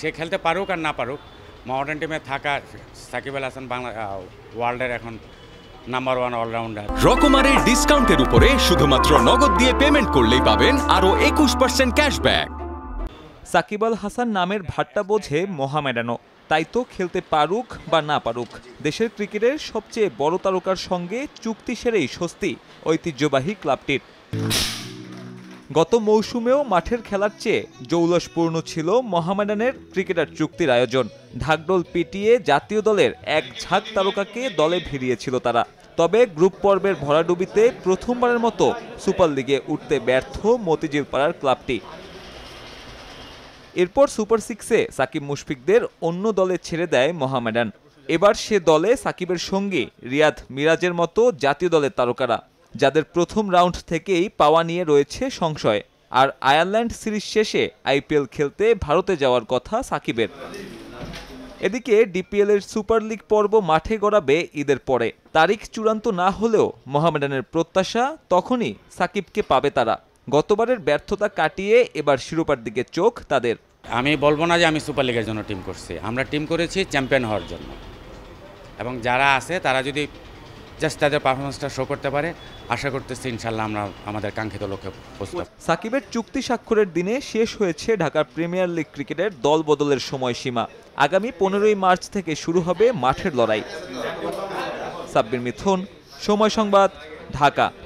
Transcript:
से खेलते पारुक और ना पारुक मॉडर्न टीमे थाका সাকিব আল হাসান বাংলা ওয়ার্ল্ডের এখন নাম্বার 1 অলরাউন্ডার। রকমারের ডিসকাউন্টের উপরে শুধুমাত্র নগদ দিয়ে পেমেন্ট করলেই পাবেন আরো 21% ক্যাশব্যাক। সাকিব আল হাসান নামের ভাট্টা বোঝে মোহামেডানো, তাই তো খেলতে পারুক বা না পারুক দেশের ক্রিকেটের সবচেয়ে বড় তারকার সঙ্গে চুক্তি সেরেই স্বস্তি ঐতিহ্যবাহী ক্লাবটির। গত মৌসুমেও মাঠের খেলার চেয়ে জৌলসপূর্ণ ছিল মোহামেডানের ক্রিকেটার চুক্তির আয়োজন। ঢাকঢোল পিটিয়ে জাতীয় দলের এক ঝাঁক তারকাকে দলে ভিড়িয়েছিল তারা। তবে গ্রুপ পর্বের ভরাডুবিতে প্রথমবারের মতো সুপার লিগে উঠতে ব্যর্থ মতিঝিলপাড়ার ক্লাবটি। এরপর সুপার সিক্সে সাকিব মুশফিকদের অন্য দলে ছেড়ে দেয় মোহামেডান। এবার সে দলে সাকিবের সঙ্গে রিয়াদ মিরাজের মতো জাতীয় দলের তারকারা, যাদের প্রথম রাউন্ড থেকেই পাওয়া নিয়ে রয়েছে সংশয়। আর আয়ারল্যান্ড সিরিজ শেষে আইপিএল খেলতে ভারতে যাওয়ার কথা সাকিবের। এদিকে ডিপিএলের সুপার লিগ পর্ব মাঠে গড়াবে ঈদের পরে। তারিখ চূড়ান্ত না হলেও মোহামেডানের প্রত্যাশা তখনই সাকিবকে পাবে তারা। গতবারের ব্যর্থতা কাটিয়ে এবার শিরোপার দিকে চোখ তাদের। আমি বলবো না যে আমি সুপার লিগের জন্য টিম করছি, আমরা টিম করেছি চ্যাম্পিয়ন হওয়ার জন্য। এবং যারা আছে তারা যদি জাস্ট তাদের পারফরমেন্সটা শো করতে পারে, আশা করতেছি ইনশাআল্লাহ আমরা আমাদের কাঙ্ক্ষিত লক্ষ্যে পৌঁছব। সাকিবের চুক্তি স্বাক্ষরের দিনে শেষ হয়েছে ঢাকার প্রিমিয়ার লিগ ক্রিকেটের দল বদলের সময়সীমা। আগামী 15 মার্চ থেকে শুরু হবে মাঠের লড়াই। সাব্বির মিথুন, সময় সংবাদ, ঢাকা।